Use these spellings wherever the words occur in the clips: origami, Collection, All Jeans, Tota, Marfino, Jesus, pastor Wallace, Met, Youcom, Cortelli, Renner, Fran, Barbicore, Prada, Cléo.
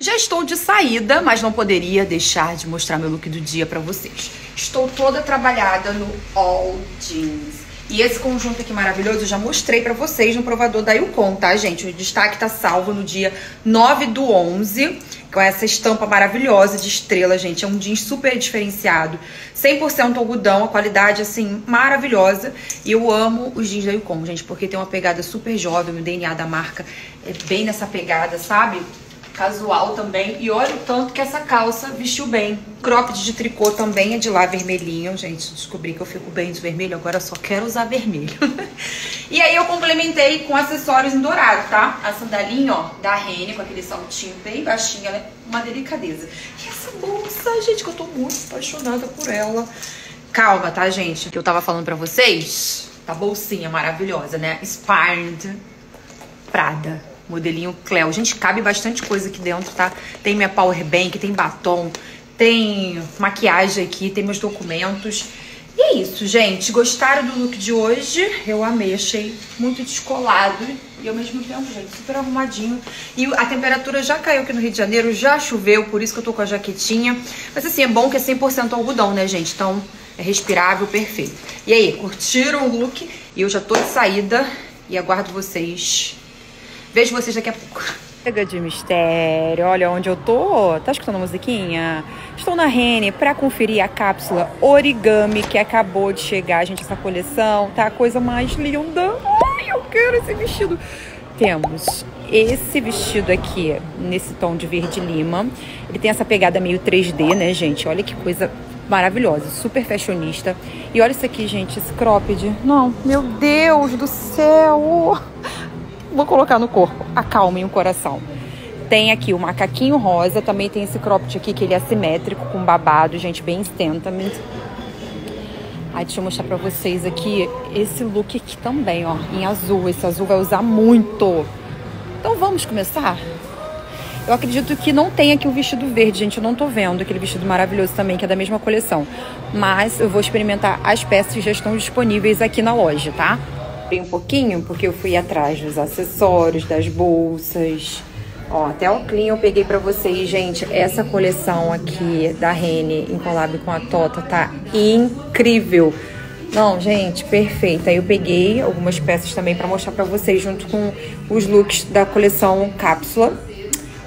Já estou de saída, mas não poderia deixar de mostrar meu look do dia pra vocês. Estou toda trabalhada no All Jeans. E esse conjunto aqui maravilhoso eu já mostrei pra vocês no provador da Youcom, tá, gente? O destaque tá salvo no dia 9/11, com essa estampa maravilhosa de estrela, gente. É um jeans super diferenciado, 100% algodão, a qualidade, assim, maravilhosa. E eu amo os jeans da Youcom, gente, porque tem uma pegada super jovem, o DNA da marca é bem nessa pegada, sabe? Casual também. E olha o tanto que essa calça vestiu bem. Cropped de tricô também é de lá vermelhinho. Gente, descobri que eu fico bem de vermelho. Agora só quero usar vermelho. E aí eu complementei com acessórios em dourado, tá? A sandalinha, ó, da Renner, com aquele saltinho bem baixinho. Ela é uma delicadeza. E essa bolsa, gente, que eu tô muito apaixonada por ela. Calma, tá, gente? Que eu tava falando pra vocês. Tá, bolsinha maravilhosa, né? Inspired Prada. Modelinho Cléo. Gente, cabe bastante coisa aqui dentro, tá? Tem minha power bank, tem batom, tem maquiagem aqui, tem meus documentos. E é isso, gente. Gostaram do look de hoje? Eu amei, achei muito descolado e ao mesmo tempo, gente, super arrumadinho. E a temperatura já caiu aqui no Rio de Janeiro, já choveu, por isso que eu tô com a jaquetinha. Mas assim, é bom que é 100% algodão, né, gente? Então, é respirável, perfeito. E aí, curtiram o look? E eu já tô de saída e aguardo vocês. Vejo vocês daqui a pouco. Chega de mistério, olha onde eu tô. Tá escutando a musiquinha? Estou na Renner pra conferir a cápsula origami que acabou de chegar. Gente, essa coleção tá a coisa mais linda. Ai, eu quero esse vestido. Temos esse vestido aqui, nesse tom de verde lima. Ele tem essa pegada meio 3D, né, gente? Olha que coisa maravilhosa, super fashionista. E olha isso aqui, gente, esse cropped. Não, meu Deus do céu. Vou colocar no corpo, acalmem o coração. Tem aqui o macaquinho rosa, também tem esse cropped aqui que ele é assimétrico, com babado, gente, bem statement. Aí deixa eu mostrar pra vocês aqui, esse look aqui também, ó, em azul. Esse azul vai usar muito. Então vamos começar? Eu acredito que não tem aqui o vestido verde, gente, eu não tô vendo aquele vestido maravilhoso também, que é da mesma coleção. Mas eu vou experimentar as peças que já estão disponíveis aqui na loja, tá? Um pouquinho, porque eu fui atrás dos acessórios, das bolsas. Ó, até o clean eu peguei pra vocês, gente. Essa coleção aqui da Renner, em collab com a Tota, tá incrível. Não, gente, perfeita. Eu peguei algumas peças também pra mostrar pra vocês, junto com os looks da coleção Cápsula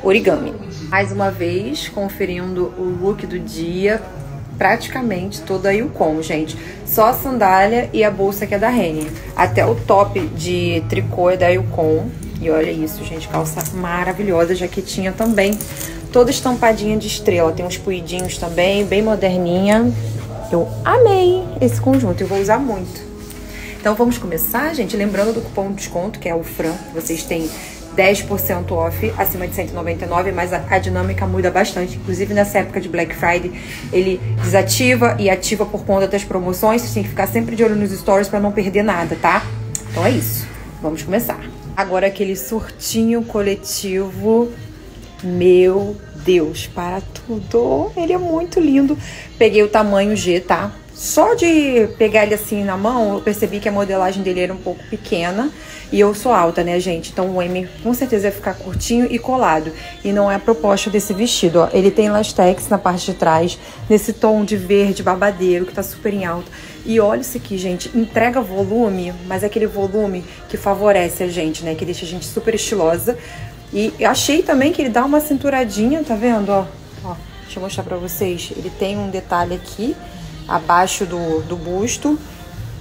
Origami. Mais uma vez, conferindo o look do dia. Praticamente toda a Youcom, gente. Só a sandália e a bolsa que é da Renner. Até o top de tricô é da Youcom. E olha isso, gente. Calça maravilhosa. Jaquetinha também. Toda estampadinha de estrela. Tem uns puidinhos também. Bem moderninha. Eu amei esse conjunto. Eu vou usar muito. Então vamos começar, gente. Lembrando do cupom de desconto, que é o Fran. Vocês têm 10% off acima de 199, mas a dinâmica muda bastante. Inclusive, nessa época de Black Friday, ele desativa e ativa por conta das promoções. Você tem que ficar sempre de olho nos stories pra não perder nada, tá? Então é isso. Vamos começar. Agora aquele surtinho coletivo. Meu Deus, para tudo. Ele é muito lindo. Peguei o tamanho G, tá? Só de pegar ele assim na mão, eu percebi que a modelagem dele era um pouco pequena. E eu sou alta, né, gente? Então o M com certeza vai ficar curtinho e colado. E não é a proposta desse vestido, ó. Ele tem lastex na parte de trás, nesse tom de verde babadeiro, que tá super em alta. E olha isso aqui, gente. Entrega volume, mas é aquele volume que favorece a gente, né? Que deixa a gente super estilosa. E eu achei também que ele dá uma cinturadinha, tá vendo, ó? Ó, deixa eu mostrar pra vocês. Ele tem um detalhe aqui abaixo do busto.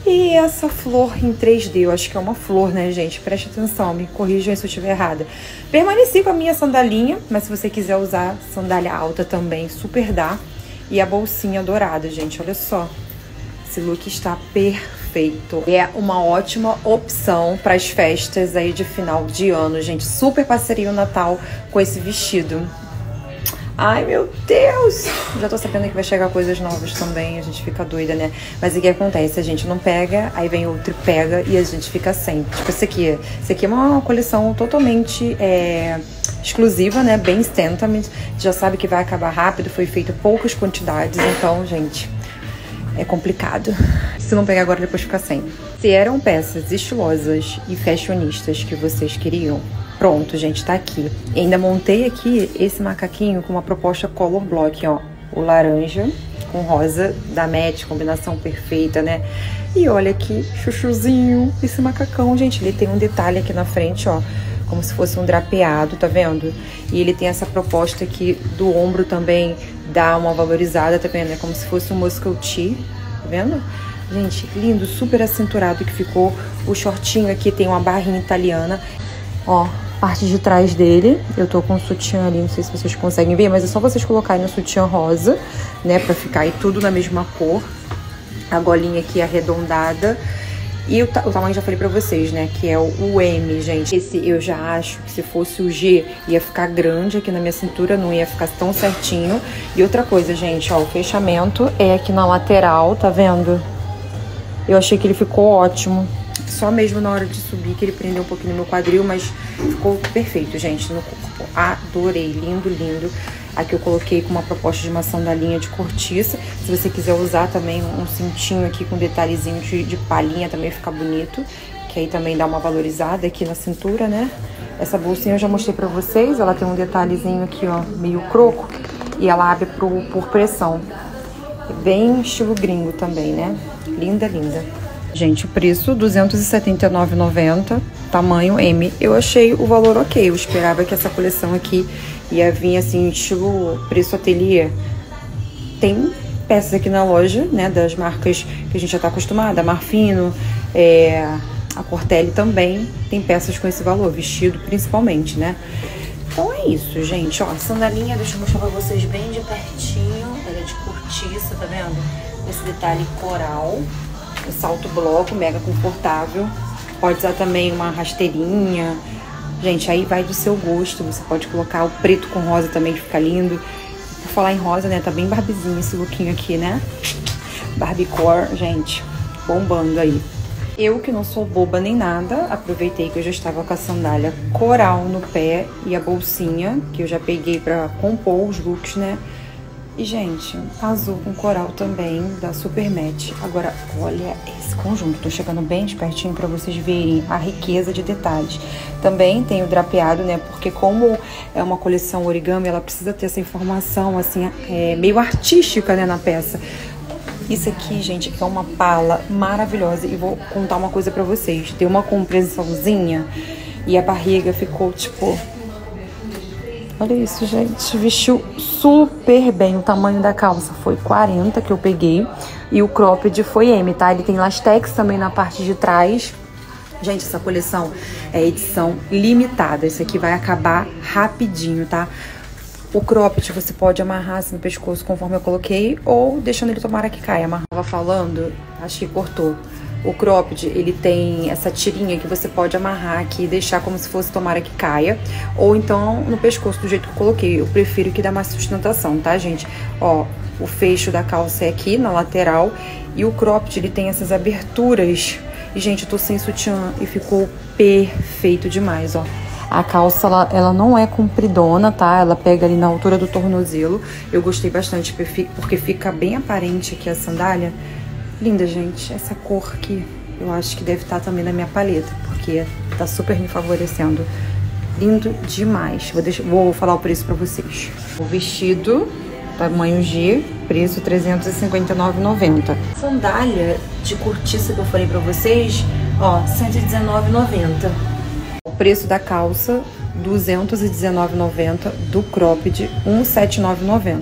E essa flor em 3D, eu acho que é uma flor, né, gente? Preste atenção, me corrijam se eu estiver errada. Permaneci com a minha sandalinha, mas se você quiser usar sandália alta também, super dá. E a bolsinha dourada, gente, olha só. Esse look está perfeito. É uma ótima opção para as festas aí de final de ano, gente. Super passaria o Natal com esse vestido. Ai, meu Deus! Já tô sabendo que vai chegar coisas novas também, a gente fica doida, né? Mas o que acontece? A gente não pega, aí vem outro e pega, e a gente fica sem. Tipo esse aqui. Esse aqui é uma coleção totalmente exclusiva, né? Bem statement. Já sabe que vai acabar rápido, foi feito poucas quantidades, então, gente, é complicado. Se não pegar agora, depois fica sem. Se eram peças estilosas e fashionistas que vocês queriam, Pronto, gente, tá aqui. E ainda montei aqui esse macaquinho com uma proposta color block, ó. O laranja com rosa da Met, combinação perfeita, né? E olha que chuchuzinho esse macacão, gente. Ele tem um detalhe aqui na frente, ó, como se fosse um drapeado, tá vendo? E ele tem essa proposta aqui do ombro também, dá uma valorizada, tá vendo? É como se fosse um muscle tee, tá vendo? Gente, lindo, super acinturado que ficou. O shortinho aqui tem uma barrinha italiana, ó. Parte de trás dele, eu tô com um sutiã ali, não sei se vocês conseguem ver, mas é só vocês colocarem no sutiã rosa, né, pra ficar aí tudo na mesma cor. A golinha aqui arredondada. E o tamanho já falei pra vocês, né, que é o M, gente. Esse eu já acho que se fosse o G ia ficar grande aqui na minha cintura, não ia ficar tão certinho. E outra coisa, gente, ó, o fechamento é aqui na lateral, tá vendo? Eu achei que ele ficou ótimo. Só mesmo na hora de subir que ele prendeu um pouquinho no meu quadril, mas ficou perfeito, gente, no corpo. Adorei, lindo, lindo. Aqui eu coloquei com uma proposta de uma sandalinha de cortiça. Se você quiser usar também um cintinho aqui com detalhezinho de palhinha, também fica bonito. Que aí também dá uma valorizada aqui na cintura, né? Essa bolsinha eu já mostrei pra vocês. Ela tem um detalhezinho aqui, ó, meio croco. E ela abre por pressão. Bem estilo gringo também, né? Linda, linda. Gente, o preço R$279,90, tamanho M. Eu achei o valor ok, eu esperava que essa coleção aqui ia vir assim, estilo preço ateliê. Tem peças aqui na loja, né, das marcas que a gente já tá acostumada, a Marfino, a Cortelli também, tem peças com esse valor, vestido principalmente, né. Então é isso, gente, ó, sandalinha, deixa eu mostrar pra vocês bem de pertinho, ela é de cortiça, tá vendo? Esse detalhe coral. O salto bloco, mega confortável. Pode usar também uma rasteirinha. Gente, aí vai do seu gosto. Você pode colocar o preto com rosa também, que fica lindo. Por falar em rosa, né? Tá bem barbezinho esse lookinho aqui, né? Barbicore, gente, bombando aí. Eu, que não sou boba nem nada, aproveitei que eu já estava com a sandália coral no pé e a bolsinha, que eu já peguei pra compor os looks, né? E, gente, azul com coral também, da Super Match. Agora, olha esse conjunto. Tô chegando bem de pertinho pra vocês verem a riqueza de detalhes. Também tem o drapeado, né? Porque como é uma coleção origami, ela precisa ter essa informação, assim, meio artística, né, na peça. Isso aqui, gente, é uma pala maravilhosa. E vou contar uma coisa pra vocês. Deu uma compressãozinha e a barriga ficou, tipo... Olha isso, gente, vestiu super bem. O tamanho da calça foi 40 que eu peguei e o cropped foi M, tá? Ele tem lastex também na parte de trás. Gente, essa coleção é edição limitada, isso aqui vai acabar rapidinho, tá? O cropped você pode amarrar assim no pescoço conforme eu coloquei ou deixando ele, tomara que caia. Amarrava falando, acho que cortou. O cropped, ele tem essa tirinha que você pode amarrar aqui e deixar como se fosse, tomara que caia. Ou então no pescoço, do jeito que eu coloquei. Eu prefiro que dá mais sustentação, tá, gente? Ó, o fecho da calça é aqui na lateral. E o cropped, ele tem essas aberturas. E, gente, eu tô sem sutiã e ficou perfeito demais, ó. A calça, ela não é compridona, tá? Ela pega ali na altura do tornozelo. Eu gostei bastante porque fica bem aparente aqui a sandália. Linda, gente, essa cor que eu acho que deve estar também na minha paleta, porque tá super me favorecendo. Lindo demais. Vou falar o preço pra vocês. O vestido, tamanho G, preço R$359,90. Sandália de cortiça que eu falei pra vocês, ó, R$119,90. O preço da calça, R$219,90, do cropped, R$179,90.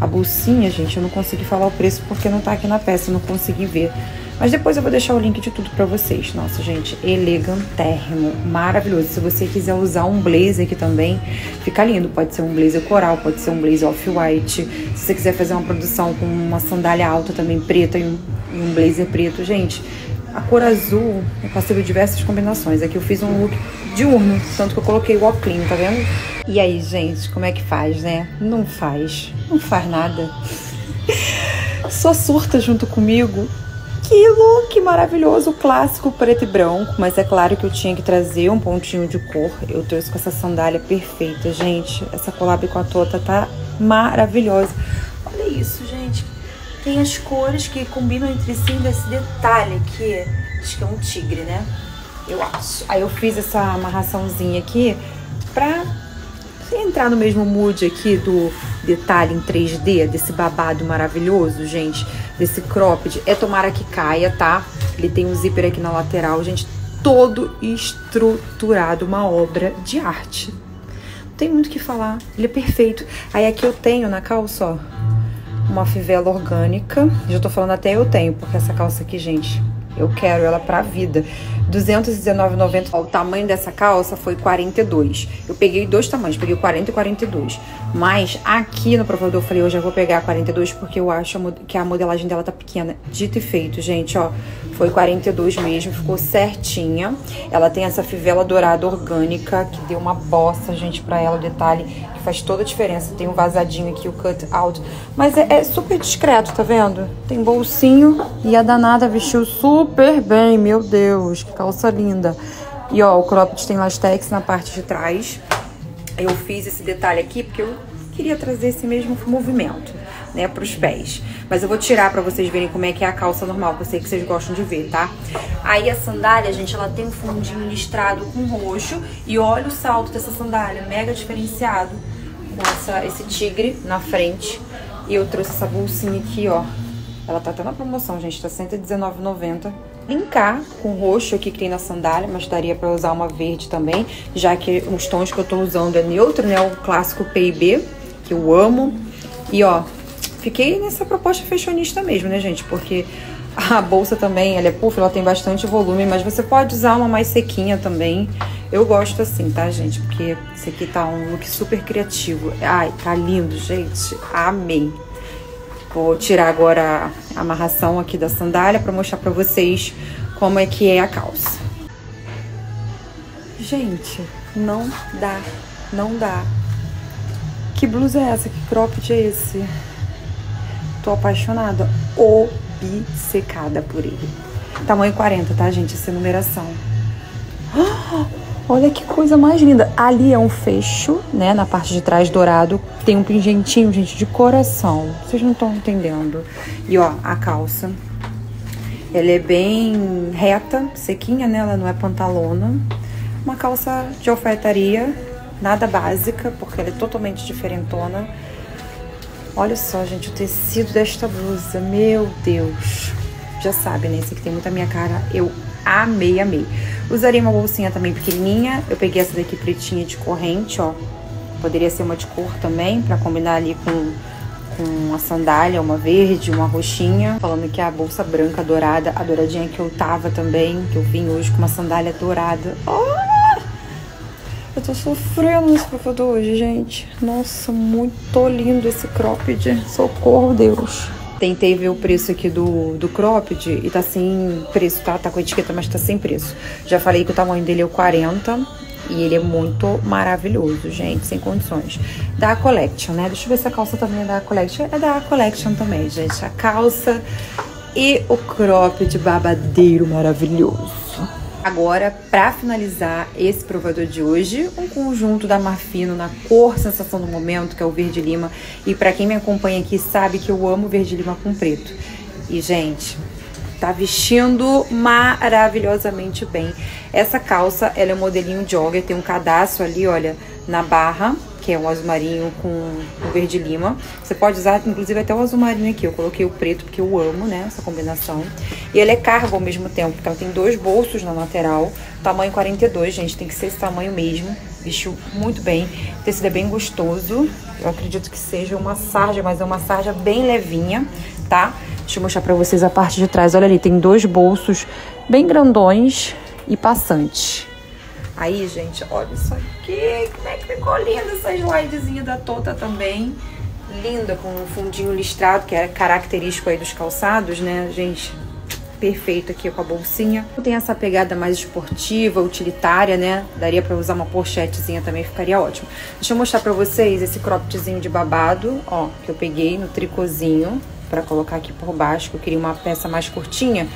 A bolsinha, gente, eu não consegui falar o preço porque não tá aqui na peça, não consegui ver. Mas depois eu vou deixar o link de tudo pra vocês. Nossa, gente, elegantérrimo, maravilhoso. Se você quiser usar um blazer aqui também, fica lindo. Pode ser um blazer coral, pode ser um blazer off-white. Se você quiser fazer uma produção com uma sandália alta também preta e um blazer preto, gente... A cor azul é passível de diversas combinações. Aqui eu fiz um look diurno, tanto que eu coloquei o all clean, tá vendo? E aí, gente, como é que faz, né? Não faz. Não faz nada. Só surta junto comigo. Que look maravilhoso, clássico preto e branco. Mas é claro que eu tinha que trazer um pontinho de cor. Eu trouxe com essa sandália perfeita, gente. Essa collab com a Tota tá maravilhosa. Olha isso, gente. Tem as cores que combinam entre si nesse detalhe aqui. Acho que é um tigre, né? Eu acho. Aí eu fiz essa amarraçãozinha aqui pra você entrar no mesmo mood aqui do detalhe em 3D, desse babado maravilhoso, gente, desse cropped. É tomara que caia, tá? Ele tem um zíper aqui na lateral, gente, todo estruturado, uma obra de arte. Não tem muito o que falar, ele é perfeito. Aí aqui eu tenho na calça, ó, uma fivela orgânica. Já tô falando até eu tenho, porque essa calça aqui, gente, eu quero ela pra vida. R$219,90. O tamanho dessa calça foi 42. Eu peguei dois tamanhos, peguei 40 e 42. Mas aqui no provador eu falei, eu já vou pegar 42 porque eu acho que a modelagem dela tá pequena. Dito e feito, gente, ó. Foi 42 mesmo, ficou certinha. Ela tem essa fivela dourada orgânica, que deu uma bossa, gente, pra ela, o detalhe, que faz toda a diferença. Tem um vazadinho aqui, o cut out. Mas é super discreto, tá vendo? Tem bolsinho e a danada vestiu super bem, meu Deus. Calça linda. E ó, o cropped tem lastex na parte de trás. Eu fiz esse detalhe aqui porque eu queria trazer esse mesmo movimento, né, pros pés. Mas eu vou tirar pra vocês verem como é que é a calça normal, que eu sei que vocês gostam de ver, tá? Aí a sandália, gente, ela tem um fundinho listrado com roxo. E olha o salto dessa sandália, mega diferenciado. Com esse tigre na frente. E eu trouxe essa bolsinha aqui, ó. Ela tá até na promoção, gente, tá R$119,90. Linkar com o roxo aqui que tem na sandália, mas daria pra usar uma verde também, já que os tons que eu tô usando é neutro, né? O clássico P&B, que eu amo. E ó, fiquei nessa proposta fashionista mesmo, né, gente? Porque a bolsa também, ela é puff, ela tem bastante volume, mas você pode usar uma mais sequinha também. Eu gosto assim, tá, gente? Porque esse aqui tá um look super criativo. Ai, tá lindo, gente. Amei. Vou tirar agora a amarração aqui da sandália para mostrar para vocês como é que é a calça. Gente, não dá, não dá. Que blusa é essa? Que cropped é esse? Tô apaixonada, obcecada por ele. Tamanho 40, tá, gente? Essa numeração. Oh! Olha que coisa mais linda. Ali é um fecho, né? Na parte de trás, dourado. Tem um pingentinho, gente, de coração. Vocês não estão entendendo. E, ó, a calça. Ela é bem reta, sequinha, né? Ela não é pantalona. Uma calça de alfaiataria. Nada básica, porque ela é totalmente diferentona. Olha só, gente, o tecido desta blusa. Meu Deus. Já sabe, né? Esse aqui tem muita minha cara. Eu amei, amei. Usaria uma bolsinha também pequenininha. Eu peguei essa daqui pretinha de corrente, ó. Poderia ser uma de cor também, pra combinar ali com a sandália, uma verde, uma roxinha. Falando que a bolsa branca dourada, a douradinha que eu tava também, que eu vim hoje com uma sandália dourada. Oh! Eu tô sofrendo nesse provador hoje, gente. Nossa, muito lindo esse cropped. Socorro, Deus. Tentei ver o preço aqui do cropped e tá sem preço, tá? Tá com etiqueta, mas tá sem preço. Já falei que o tamanho dele é o 40 e ele é muito maravilhoso, gente, sem condições. Da Collection, né? Deixa eu ver se a calça também é da Collection. É da Collection também, gente. A calça e o cropped babadeiro maravilhoso. Agora, pra finalizar esse provador de hoje, um conjunto da Marfino na cor sensação do momento, que é o verde lima. E pra quem me acompanha aqui sabe que eu amo verde lima com preto. E, gente, tá vestindo maravilhosamente bem. Essa calça, ela é um modelinho jogger, tem um cadarço ali, olha, na barra, que é um azul marinho com verde lima. Você pode usar, inclusive, até o azul marinho aqui. Eu coloquei o preto porque eu amo, né, essa combinação. E ela é cargo ao mesmo tempo, porque ela tem dois bolsos na lateral. Tamanho 42, gente, tem que ser esse tamanho mesmo. Vestiu muito bem. O tecido é bem gostoso. Eu acredito que seja uma sarja, mas é uma sarja bem levinha, tá? Deixa eu mostrar pra vocês a parte de trás. Olha ali, tem dois bolsos bem grandões e passantes. Aí, gente, olha isso aqui, como é que ficou linda essa slidezinha da Tota também. Linda, com um fundinho listrado, que é característico aí dos calçados, né, gente? Perfeito aqui com a bolsinha. Tem essa pegada mais esportiva, utilitária, né? Daria pra usar uma porchetezinha também, ficaria ótimo. Deixa eu mostrar pra vocês esse croppedzinho de babado, ó, que eu peguei no tricôzinho, pra colocar aqui por baixo, que eu queria uma peça mais curtinha.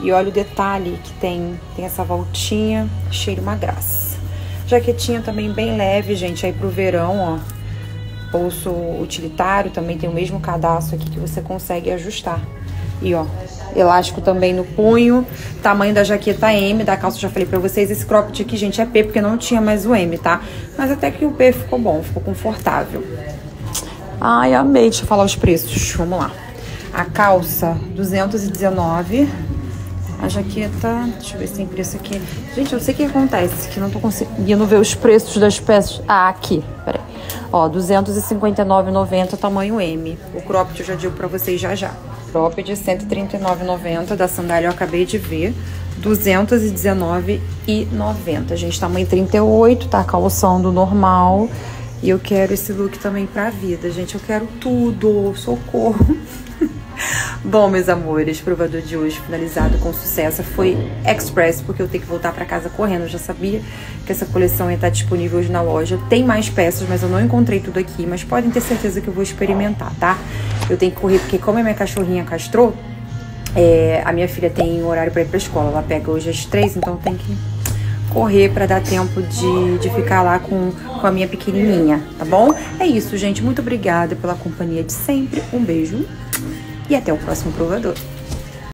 E olha o detalhe que tem essa voltinha, cheiro uma graça. Jaquetinha também bem leve, gente, aí pro verão, ó. Bolso utilitário, também tem o mesmo cadarço aqui que você consegue ajustar. E ó, elástico também no punho. Tamanho da jaqueta M, da calça eu já falei pra vocês. Esse cropped aqui, gente, é P, porque não tinha mais o M, tá? Mas até que o P ficou bom, ficou confortável. Ai, amei. Deixa eu falar os preços. Vamos lá. A calça, R$219. A jaqueta, deixa eu ver se tem preço aqui. Gente, eu sei o que acontece, que não tô conseguindo ver os preços das peças. Ah, aqui, peraí. Ó, R$259,90, tamanho M. O cropped eu já digo pra vocês já já. Cropped, R$139,90, da sandália eu acabei de ver. R$219,90. Gente, tamanho 38, tá? Calção do normal. E eu quero esse look também pra vida, gente. Eu quero tudo, socorro. Bom, meus amores, provador de hoje finalizado com sucesso. Foi express, porque eu tenho que voltar pra casa correndo. Eu já sabia que essa coleção ia estar disponível hoje na loja. Tem mais peças, mas eu não encontrei tudo aqui. Mas podem ter certeza que eu vou experimentar, tá? Eu tenho que correr, porque como a minha cachorrinha castrou, a minha filha tem horário pra ir pra escola. Ela pega hoje às 3, então tem que correr pra dar tempo de ficar lá com a minha pequenininha, tá bom? É isso, gente. Muito obrigada pela companhia de sempre. Um beijo. E até o próximo provador.